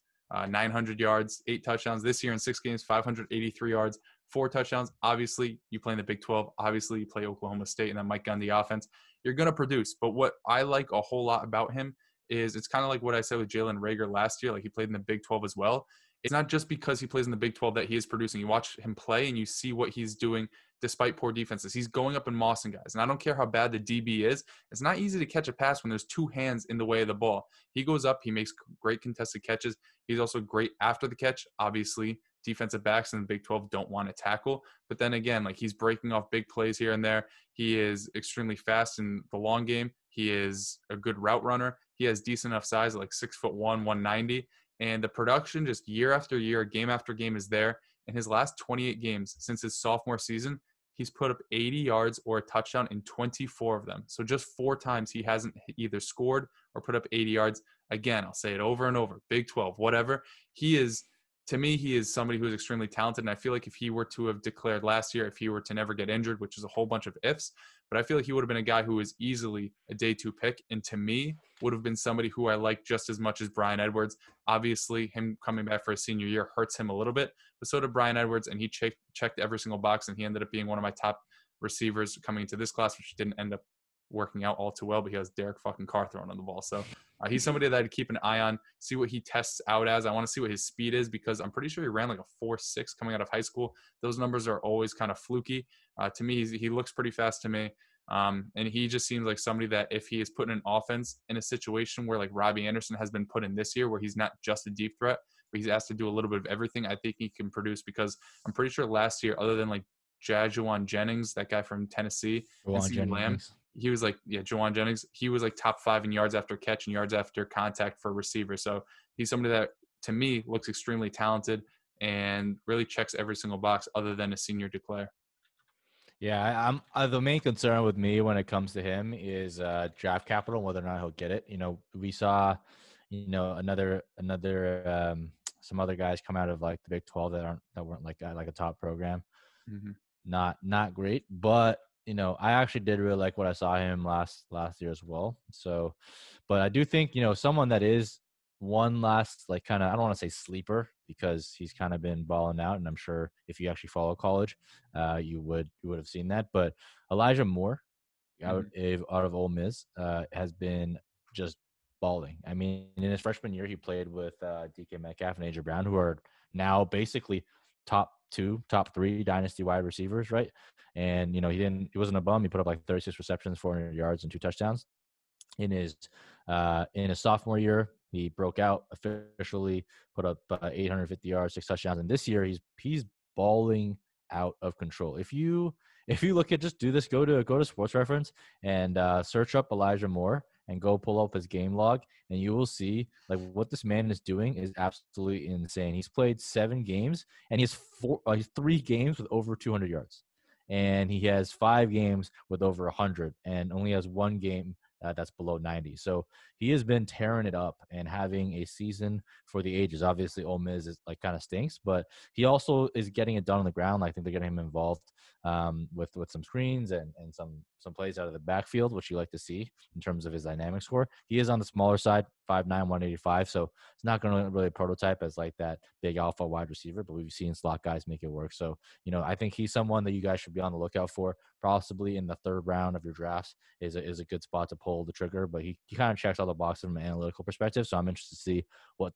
900 yards, 8 touchdowns. This year in 6 games, 583 yards, 4 touchdowns. Obviously, you play in the Big 12. Obviously, you play Oklahoma State and then Mike Gundy offense. You're going to produce. But what I like a whole lot about him is it's kind of like what I said with Jalen Reagor last year. Like he played in the Big 12 as well. It's not just because he plays in the Big 12 that he is producing. You watch him play and you see what he's doing despite poor defenses. He's going up and mossing guys. And I don't care how bad the DB is. It's not easy to catch a pass when there's 2 hands in the way of the ball. He goes up. He makes great contested catches. He's also great after the catch. Obviously, defensive backs in the Big 12 don't want to tackle. But then again, like he's breaking off big plays here and there. He is extremely fast in the long game. He is a good route runner. He has decent enough size, like 6 foot one, 190. And the production just year after year, game after game is there. In his last 28 games since his sophomore season, he's put up 80 yards or a touchdown in 24 of them. So just 4 times he hasn't either scored or put up 80 yards. Again, I'll say it over and over, Big 12, whatever. He is, to me, he is somebody who is extremely talented. And I feel like if he were to have declared last year, if he were to never get injured, which is a whole bunch of ifs, but I feel like he would have been a guy who is easily a day 2 pick. And to me, would have been somebody who I like just as much as Bryan Edwards. Obviously, him coming back for his senior year hurts him a little bit, but so did Bryan Edwards. And he checked every single box, and he ended up being one of my top receivers coming into this class, which didn't end up working out all too well, but he has Derek fucking Carr throwing on the ball. So he's somebody that I'd keep an eye on, see what he tests out as. I want to see what his speed is because I'm pretty sure he ran like a 4.6 coming out of high school. Those numbers are always kind of fluky. To me, he looks pretty fast to me. And he just seems like somebody that if he is put in an offense in a situation where like Robbie Anderson has been put in this year, where he's not just a deep threat, but he's asked to do a little bit of everything, I think he can produce because I'm pretty sure last year, other than like Jajuan Jennings, that guy from Tennessee, and Lamb, he was like, yeah, Jawan Jennings, he was like top 5 in yards after catch and yards after contact for receiver. So he's somebody that, to me, looks extremely talented and really checks every single box other than a senior declare. Yeah, the main concern with me when it comes to him is draft capital, whether or not he'll get it. You know, we saw, you know, some other guys come out of like the Big 12 that weren't like a top program. Mm-hmm. Not great, but you know, I actually did really like what I saw him last year as well. So, but I do think, you know, someone that is one last, like kind of, I don't want to say sleeper because he's kind of been balling out. And I'm sure if you actually follow college, you would have seen that. But Elijah Moore out of Ole Miss has been just balling. I mean, in his freshman year, he played with DK Metcalf and A.J. Brown, who are now basically top 3 dynasty wide receivers, right? And you know, he wasn't a bum. He put up like 36 receptions, 400 yards, and 2 touchdowns. In his sophomore year, he broke out officially, put up 850 yards, 6 touchdowns. And this year, he's balling out of control. If you look at, just do this, go to Sports Reference and search up Elijah Moore and go pull up his game log, and you will see like what this man is doing is absolutely insane. He's played 7 games, and he has 3 games with over 200 yards, and he has 5 games with over 100, and only has 1 game that's below 90. So he has been tearing it up and having a season for the ages. Obviously, Ole Miss is like kind of stinks, but he also is getting it done on the ground. I think they're getting him involved with some screens and some plays out of the backfield, which you like to see in terms of his dynamic score. He is on the smaller side, 5'9", 185, so it's not going to really prototype as like that big alpha wide receiver, but we've seen slot guys make it work. So, you know, I think he's someone that you guys should be on the lookout for. Possibly in the third round of your drafts is a good spot to pull the trigger, but he kind of checks all the boxes from an analytical perspective. So I'm interested to see what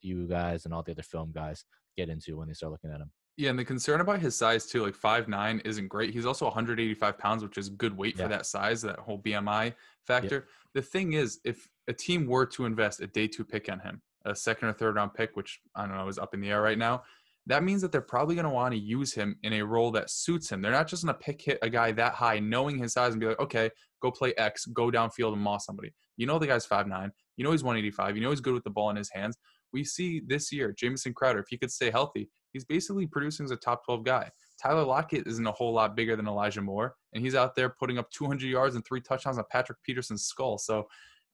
you guys and all the other film guys get into when they start looking at him. Yeah, and the concern about his size too, like 5'9" isn't great. He's also 185 pounds, which is good weight for that size, that whole BMI factor. Yeah. The thing is, if a team were to invest a day 2 pick on him, a second or third round pick, which I don't know is up in the air right now, that means that they're probably going to want to use him in a role that suits him. They're not just going to hit a guy that high, knowing his size, and be like, okay, go play X, go downfield and maul somebody. You know the guy's 5'9". You know he's 185. You know he's good with the ball in his hands. We see this year, Jameson Crowder, if he could stay healthy, he's basically producing as a top 12 guy. Tyler Lockett isn't a whole lot bigger than Elijah Moore, and he's out there putting up 200 yards and 3 touchdowns on Patrick Peterson's skull. So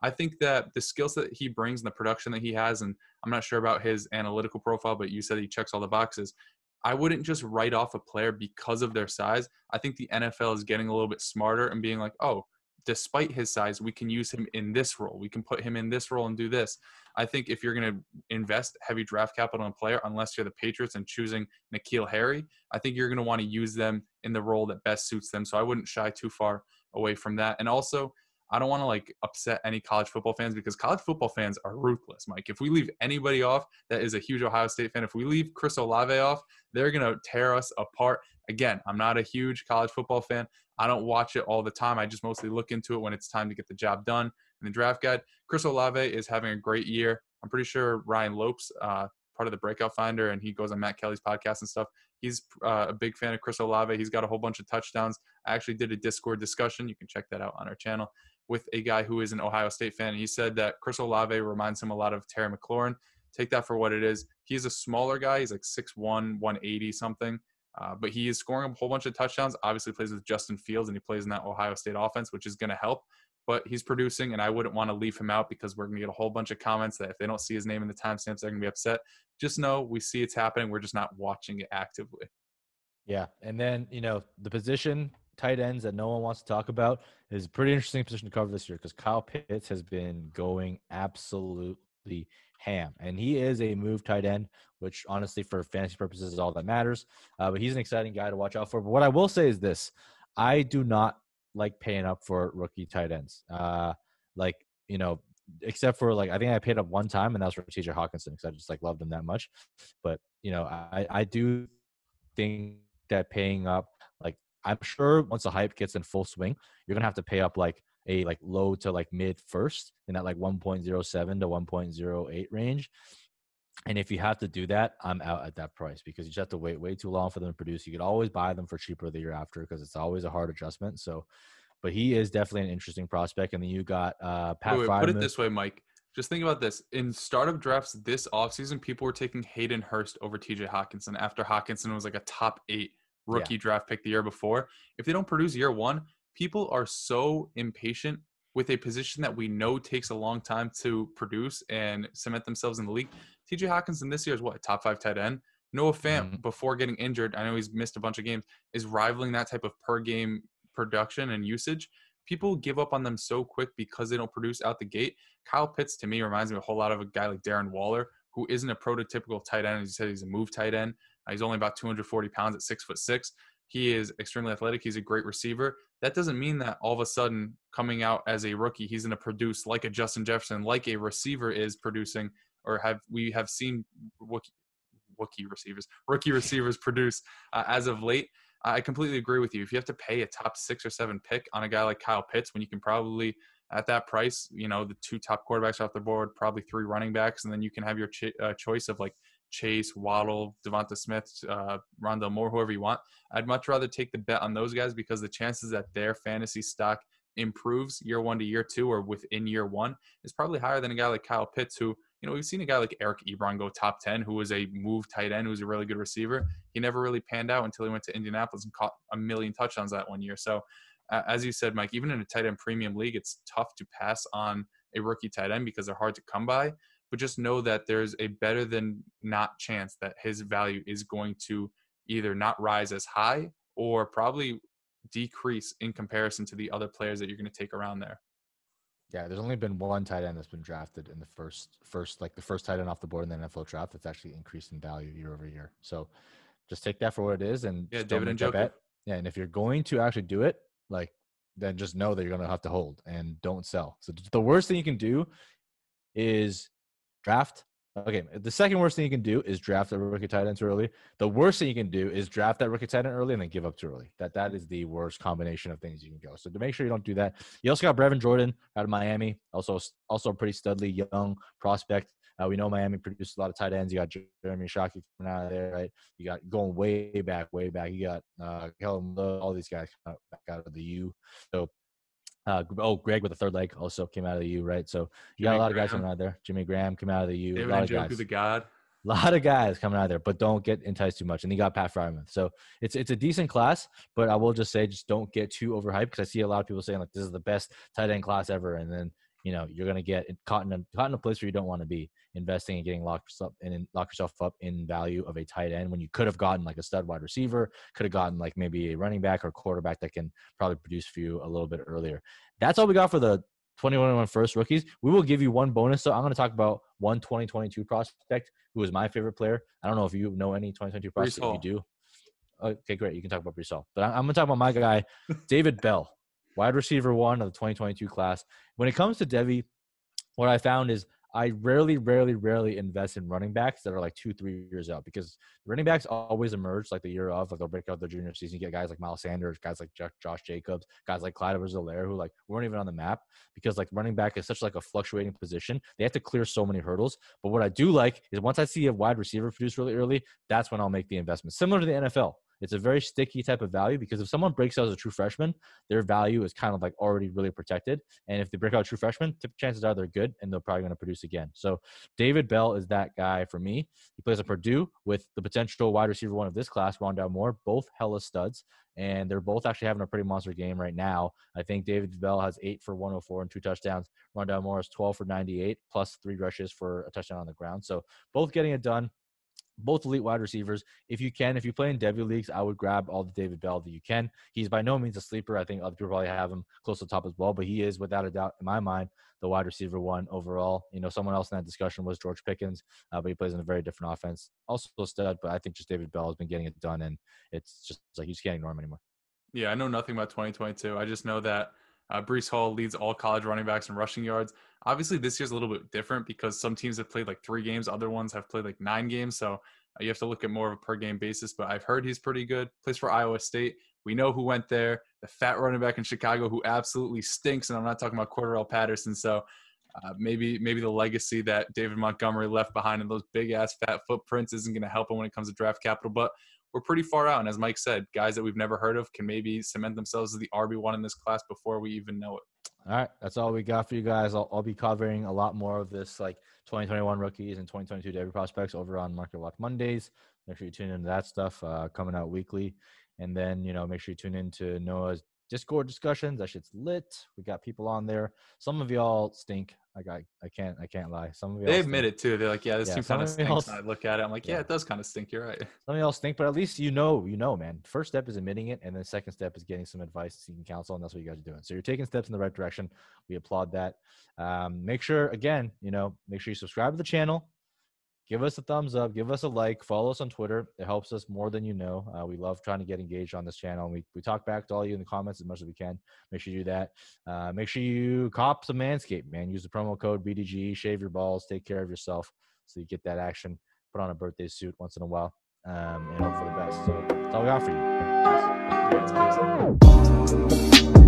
I think that the skills that he brings and the production that he has, and I'm not sure about his analytical profile, but you said he checks all the boxes. I wouldn't just write off a player because of their size. I think the NFL is getting a little bit smarter and being like, oh, despite his size, we can use him in this role. We can put him in this role and do this. I think if you're going to invest heavy draft capital in a player, unless you're the Patriots and choosing N'Keal Harry, I think you're going to want to use them in the role that best suits them. So I wouldn't shy too far away from that. And also, I don't want to like upset any college football fans, because college football fans are ruthless, Mike. If we leave anybody off that is a huge Ohio State fan, if we leave Chris Olave off, they're going to tear us apart. Again, I'm not a huge college football fan. I don't watch it all the time. I just mostly look into it when it's time to get the job done in the draft guide. Chris Olave is having a great year. I'm pretty sure Ryan Lopes, part of the Breakout Finder, and he goes on Matt Kelly's podcast and stuff. He's a big fan of Chris Olave. He's got a whole bunch of touchdowns. I actually did a Discord discussion. You can check that out on our channel, with a guy who is an Ohio State fan. He said that Chris Olave reminds him a lot of Terry McLaurin. Take that for what it is. He's a smaller guy. He's like 6'1", 180 something. But he is scoring a whole bunch of touchdowns. Obviously plays with Justin Fields, and he plays in that Ohio State offense, which is going to help. But he's producing, and I wouldn't want to leave him out, because we're going to get a whole bunch of comments that if they don't see his name in the timestamps, they're going to be upset. Just know we see it's happening. We're just not watching it actively. Yeah, and then, you know, the position – tight ends that no one wants to talk about is a pretty interesting position to cover this year, because Kyle Pitts has been going absolutely ham, and he is a move tight end, which honestly for fantasy purposes is all that matters. But he's an exciting guy to watch out for. But what I will say is this: I do not like paying up for rookie tight ends. Except for I think I paid up one time, and that was for T.J. Hawkinson, because I just loved him that much. But you know, I do think that paying up, I'm sure once the hype gets in full swing, you're going to have to pay up a low to mid first, in that 1.07 to 1.08 range. And if you have to do that, I'm out at that price, because you just have to wait way too long for them to produce. You could always buy them for cheaper the year after, because it's always a hard adjustment. So, but he is definitely an interesting prospect. And then you got Pat Freiermuth. Put it this way, Mike. Just think about this. In startup drafts this offseason, people were taking Hayden Hurst over TJ Hawkinson after Hawkinson was a top 8 rookie draft pick the year before. If they don't produce year one, people are so impatient with a position that we know takes a long time to produce and cement themselves in the league. TJ Hawkinson this year is what, top 5 tight end? Noah Fant, before getting injured, I know he's missed a bunch of games, is rivaling that type of per game production and usage. People give up on them so quick because they don't produce out the gate. Kyle Pitts to me reminds me a whole lot of a guy like Darren Waller, who isn't a prototypical tight end. As you said, he's a move tight end. He's only about 240 pounds at 6'6". He is extremely athletic. He's a great receiver. That doesn't mean that all of a sudden coming out as a rookie, he's going to produce like a Justin Jefferson, like a receiver is producing, or we have seen rookie receivers produce as of late. I completely agree with you. If you have to pay a top 6 or 7 pick on a guy like Kyle Pitts, when you can probably at that price, you know, the 2 top quarterbacks off the board, probably 3 running backs, and then you can have your choice of Chase, Waddle, DeVonta Smith, Rondale Moore, whoever you want. I'd much rather take the bet on those guys, because the chances that their fantasy stock improves year one to year two, or within year one, is probably higher than a guy like Kyle Pitts, who, you know, we've seen a guy like Eric Ebron go top 10, who was a move tight end, who was a really good receiver. He never really panned out until he went to Indianapolis and caught a million touchdowns that one year. So as you said, Mike, even in a tight end premium league, it's tough to pass on a rookie tight end because they're hard to come by. But just know that there's a better than not chance that his value is going to either not rise as high or probably decrease in comparison to the other players that you're going to take around there. Yeah, there's only been one tight end that's been drafted in the first tight end off the board in the NFL draft that's actually increased in value year over year. So just take that for what it is, and yeah, David and Joe. Yeah, and if you're going to actually do it, like, then just know that you're going to have to hold and don't sell. So the worst thing you can do is draft. Okay, the second worst thing you can do is draft a rookie tight end too early. The worst thing you can do is draft that rookie tight end early and then give up too early. That is the worst combination of things you can go. So to make sure you don't do that. You also got Brevin Jordan out of Miami, also a pretty studly young prospect. We know Miami produced a lot of tight ends. You got Jeremy Shockey coming out of there, right? You got going way back. You got Kellen Lowe, all these guys coming back out of the U. So, Greg with the third leg also came out of the U, right? So you got a lot of guys coming out of there. Jimmy Graham came out of the U. David Njoku, the God. A lot of guys coming out of there, but don't get enticed too much. And you got Pat Freiermuth. So it's a decent class, but I will just say just don't get too overhyped, because I see a lot of people saying, like, this is the best tight end class ever. And then, you know, you're going to get caught in a place where you don't want to be investing and getting locked yourself up in value of a tight end when you could have gotten like a stud wide receiver, could have gotten like maybe a running back or quarterback that can probably produce for you a little bit earlier. That's all we got for the 2021 first rookies. We will give you one bonus. So I'm going to talk about one 2022 prospect who is my favorite player. I don't know if you know any 2022 prospect. If you do, okay, great. You can talk about Breesall. But I'm going to talk about my guy, David Bell. Wide receiver one of the 2022 class. When it comes to Devy, what I found is I rarely invest in running backs that are like 2-3 years out, because running backs always emerge like the year of, like they'll break out their junior season. You get guys like Miles Sanders, guys like Josh Jacobs, guys like Clyde Edwards-Helaire, who like weren't even on the map, because like running back is such like a fluctuating position. They have to clear so many hurdles. But what I do like is once I see a wide receiver produce really early, that's when I'll make the investment. Similar to the NFL. It's a very sticky type of value, because if someone breaks out as a true freshman, their value is kind of like already really protected. And if they break out a true freshman, chances are they're good and they're probably going to produce again. So David Bell is that guy for me. He plays at Purdue with the potential wide receiver one of this class, Rondale Moore, both hella studs. And they're both actually having a pretty monster game right now. I think David Bell has 8 for 104 and 2 touchdowns. Rondale Moore is 12 for 98 plus 3 rushes for a touchdown on the ground. So both getting it done. Both elite wide receivers. If you play in Devy leagues, I would grab all the David Bell that you can. He's by no means a sleeper. I think other people probably have him close to the top as well, but he is, without a doubt, in my mind, the wide receiver one overall. You know, someone else in that discussion was George Pickens, but he plays in a very different offense. Also a stud, but I think just David Bell has been getting it done, and it's just like you just can't ignore him anymore. Yeah, I know nothing about 2022. I just know that Brees Hall leads all college running backs in rushing yards. Obviously, this year's a little bit different because some teams have played like 3 games. Other ones have played like 9 games. So you have to look at more of a per-game basis. But I've heard he's pretty good. Plays for Iowa State. We know who went there. The fat running back in Chicago who absolutely stinks. And I'm not talking about Cordarrelle Patterson. So maybe the legacy that David Montgomery left behind in those big-ass fat footprints isn't going to help him when it comes to draft capital. But we're pretty far out. And as Mike said, guys that we've never heard of can maybe cement themselves as the RB1 in this class before we even know it. All right. That's all we got for you guys. I'll be covering a lot more of this, like 2021 rookies and 2022 Devy prospects over on Market Watch Mondays. Make sure you tune into that stuff coming out weekly. And then, you know, make sure you tune into Noah's Discord discussions. That shit's lit. We got people on there. Some of y'all stink. Like I can't lie. Some of y'all they admit stink. It too. They're like, yeah, this team kind of stinks. And I look at it, I'm like, yeah, it does kind of stink. You're right. Some of y'all stink, but at least you know, man. First step is admitting it, and then second step is getting some advice, seeking counsel, and that's what you guys are doing. So you're taking steps in the right direction. We applaud that. Make sure again, you know, make sure you subscribe to the channel. Give us a thumbs up. Give us a like. Follow us on Twitter. It helps us more than you know. We love trying to get engaged on this channel. We talk back to all you in the comments as much as we can. Make sure you do that. Make sure you cop some Manscaped, man. Use the promo code BDGE. Shave your balls. Take care of yourself so you get that action. Put on a birthday suit once in a while and hope for the best. So that's all we got for you. Peace.